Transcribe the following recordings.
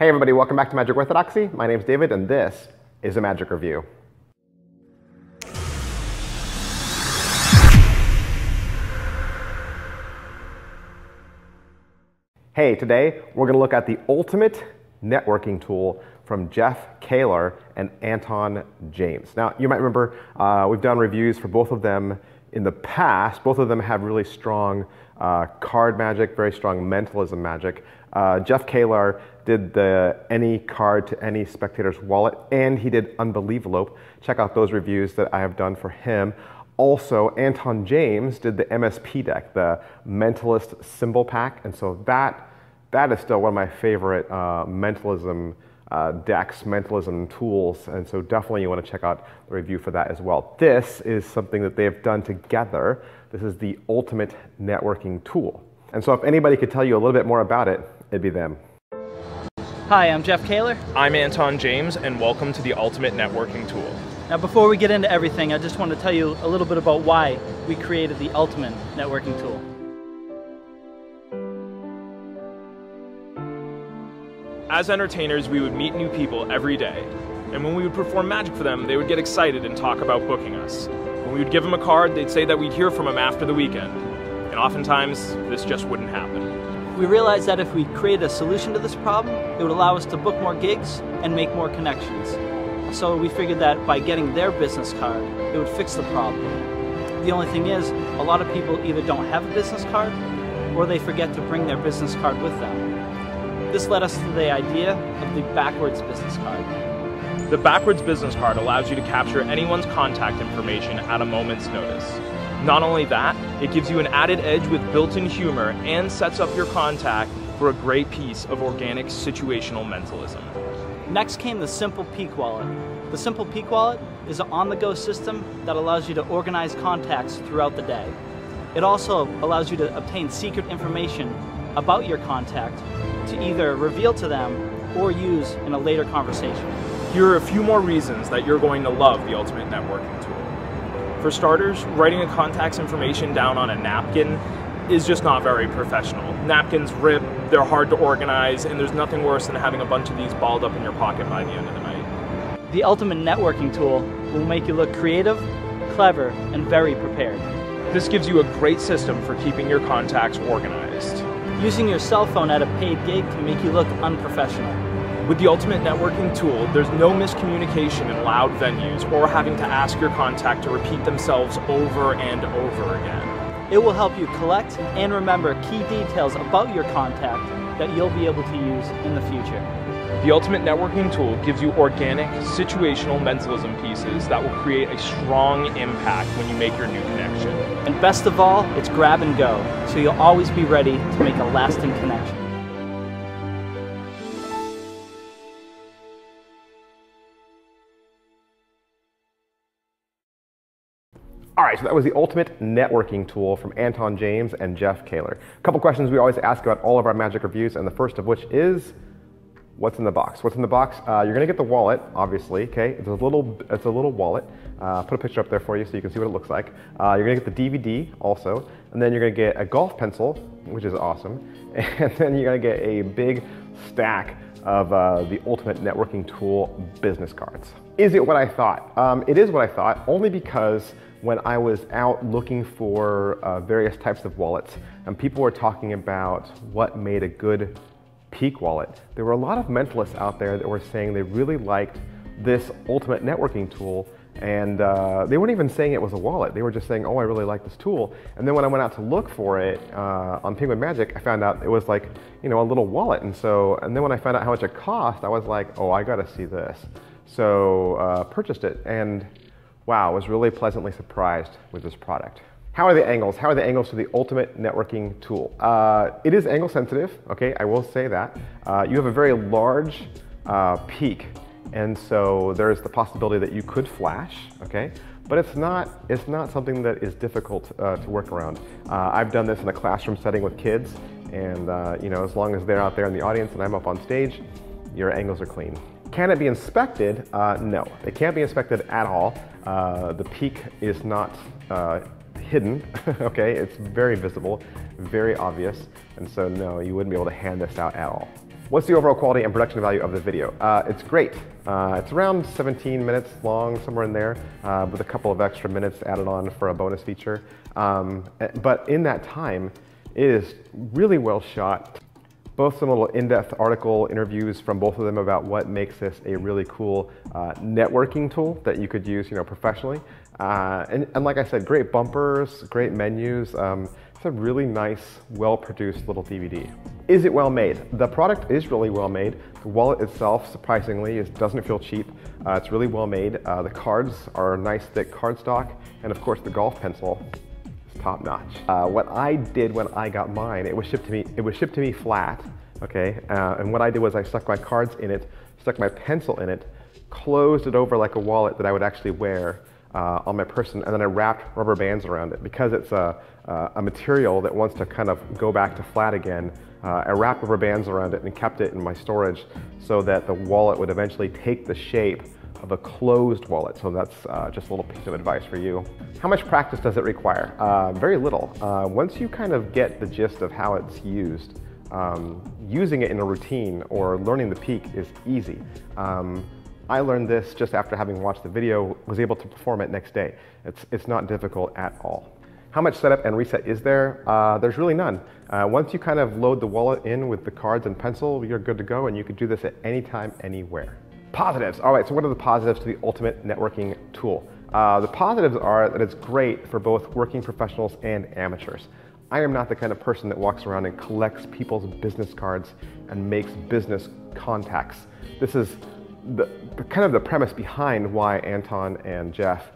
Hey everybody, welcome back to Magic Orthodoxy. My name's David and this is a Magic Review. Hey, today we're going to look at the Ultimate Networking Tool from Jeff Kaylor and Anton James. Now, you might remember we've done reviews for both of them in the past. Both of them have really strong card magic, very strong mentalism magic. Jeff Kaylor did the Any Card to Any Spectator's Wallet, and he did Unbelievable. Check out those reviews that I have done for him. Also, Anton James did the MSP deck, the Mentalist Symbol Pack, and so that is still one of my favorite mentalism decks, mentalism tools, and so definitely you want to check out the review for that as well. This is something that they have done together. This is the Ultimate Networking Tool. And so if anybody could tell you a little bit more about it, it'd be them. Hi, I'm Jeff Kaylor. I'm Anton James, and welcome to the Ultimate Networking Tool. Now, before we get into everything, I just want to tell you a little bit about why we created the Ultimate Networking Tool. As entertainers, we would meet new people every day, and when we would perform magic for them, they would get excited and talk about booking us. When we would give them a card, they'd say that we'd hear from them after the weekend, and oftentimes, this just wouldn't happen. We realized that if we created a solution to this problem, it would allow us to book more gigs and make more connections. So we figured that by getting their business card, it would fix the problem. The only thing is, a lot of people either don't have a business card, or they forget to bring their business card with them. This led us to the idea of the backwards business card. The backwards business card allows you to capture anyone's contact information at a moment's notice. Not only that, it gives you an added edge with built-in humor and sets up your contact for a great piece of organic situational mentalism. Next came the Simple Peek Wallet. The Simple Peek Wallet is an on-the-go system that allows you to organize contacts throughout the day. It also allows you to obtain secret information about your contact to either reveal to them or use in a later conversation. Here are a few more reasons that you're going to love the Ultimate Networking Tool. For starters, writing a contact's information down on a napkin is just not very professional. Napkins rip, they're hard to organize, and there's nothing worse than having a bunch of these balled up in your pocket by the end of the night. The Ultimate Networking Tool will make you look creative, clever, and very prepared. This gives you a great system for keeping your contacts organized. Using your cell phone at a paid gig can make you look unprofessional. With the Ultimate Networking Tool, there's no miscommunication in loud venues or having to ask your contact to repeat themselves over and over again. It will help you collect and remember key details about your contact that you'll be able to use in the future. The Ultimate Networking Tool gives you organic, situational mentalism pieces that will create a strong impact when you make your new connection. And best of all, it's grab and go, so you'll always be ready to make a lasting connection. All right, so that was the Ultimate Networking Tool from Anton James and Jeff Kaylor. A couple questions we always ask about all of our magic reviews, and the first of which is, what's in the box? What's in the box? You're gonna get the wallet, obviously, okay? It's a little wallet. Put a picture up there for you so you can see what it looks like. You're gonna get the DVD also, and then you're gonna get a golf pencil, which is awesome, and then you're gonna get a big stack of the Ultimate Networking Tool business cards. Is it what I thought? It is what I thought, only because when I was out looking for various types of wallets and people were talking about what made a good peak wallet, there were a lot of mentalists out there that were saying they really liked this Ultimate Networking Tool, and they weren't even saying it was a wallet. They were just saying, oh, I really like this tool. And then when I went out to look for it on Penguin Magic, I found out it was like, you know, a little wallet. And then when I found out how much it cost, I was like, oh, I gotta see this. So purchased it, and wow, I was really pleasantly surprised with this product. How are the angles? How are the angles to the Ultimate Networking Tool? It is angle sensitive, okay, I will say that. You have a very large peak, and so there's the possibility that you could flash, okay? But it's not something that is difficult to work around. I've done this in a classroom setting with kids, and you know, as long as they're out there in the audience and I'm up on stage, your angles are clean. Can it be inspected? No, it can't be inspected at all. The peak is not hidden, okay? It's very visible, very obvious, and so no, you wouldn't be able to hand this out at all. What's the overall quality and production value of the video? It's great. It's around 17 minutes long, somewhere in there, with a couple of extra minutes added on for a bonus feature. But in that time, it is really well shot. Both some little in-depth article interviews from both of them about what makes this a really cool networking tool that you could use, professionally. And like I said, great bumpers, great menus. It's a really nice, well-produced little DVD. Is it well made? The product is really well made. The wallet itself, surprisingly, doesn't feel cheap. It's really well made. The cards are nice, thick cardstock, and of course, the golf pencil. Top notch. What I did when I got mine, it was shipped to me flat, okay? And what I did was I stuck my cards in it, stuck my pencil in it, closed it over like a wallet that I would actually wear on my person, and then I wrapped rubber bands around it. Because it's a material that wants to kind of go back to flat again, I wrapped rubber bands around it and kept it in my storage so that the wallet would eventually take the shape of a closed wallet. So that's just a little piece of advice for you. How much practice does it require? Very little. Once you kind of get the gist of how it's used, using it in a routine or learning the peak is easy. I learned this just after having watched the video, was able to perform it next day. It's not difficult at all. How much setup and reset is there? There's really none. Once you kind of load the wallet in with the cards and pencil, you're good to go, and you could do this at any time, anywhere. Positives. All right, so what are the positives to the Ultimate Networking Tool? The positives are that it's great for both working professionals and amateurs. I am not the kind of person that walks around and collects people's business cards and makes business contacts. This is the premise behind why Anton and Jeff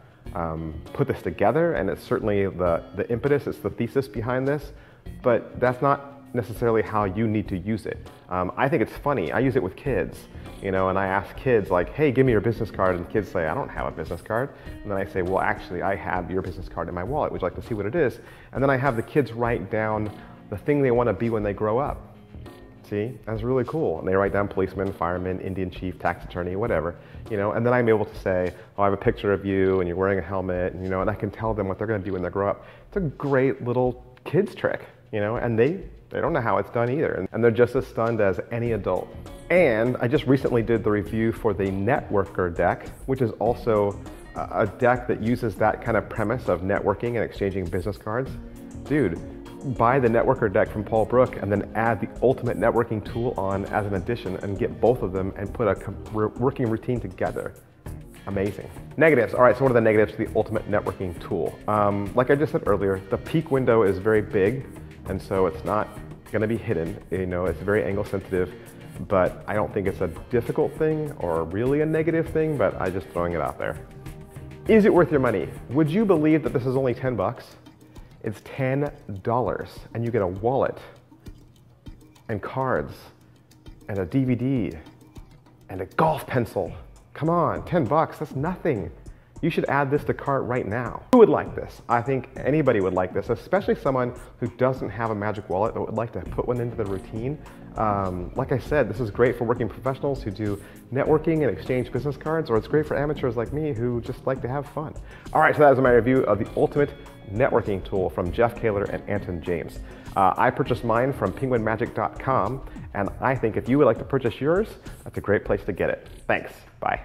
put this together, and it's certainly the impetus, it's the thesis behind this, but that's not necessarily how you need to use it. I think it's funny. I use it with kids, and I ask kids like, hey, give me your business card, and the kids say, I don't have a business card. And then I say, well, actually, I have your business card in my wallet. Would you like to see what it is? And then I have the kids write down the thing they want to be when they grow up. See, that's really cool. And they write down policeman, fireman, Indian chief, tax attorney, whatever, and then I'm able to say, oh, I have a picture of you and you're wearing a helmet, and, and I can tell them what they're going to do when they grow up. It's a great little kid's trick, and they don't know how it's done either. And they're just as stunned as any adult. And I just recently did the review for the Networker deck, which is also a deck that uses that kind of premise of networking and exchanging business cards. Dude, buy the Networker deck from Paul Brook and then add the Ultimate Networking Tool on as an addition and get both of them and put a working routine together. Amazing. Negatives. All right, so what are the negatives to the Ultimate Networking Tool? Like I just said earlier, the peak window is very big, and so it's not going to be hidden. It's very angle sensitive, but I don't think it's a difficult thing or really a negative thing, but I'm just throwing it out there. Is it worth your money? Would you believe that this is only 10 bucks? It's $10, and you get a wallet and cards and a DVD and a golf pencil. Come on, 10 bucks, that's nothing. You should add this to cart right now. Who would like this? I think anybody would like this, especially someone who doesn't have a magic wallet but would like to put one into the routine. Like I said, this is great for working professionals who do networking and exchange business cards, or it's great for amateurs like me who just like to have fun. All right, so that was my review of the Ultimate Networking Tool from Jeff Kaylor and Anton James. I purchased mine from penguinmagic.com, and I think if you would like to purchase yours, that's a great place to get it. Thanks, bye.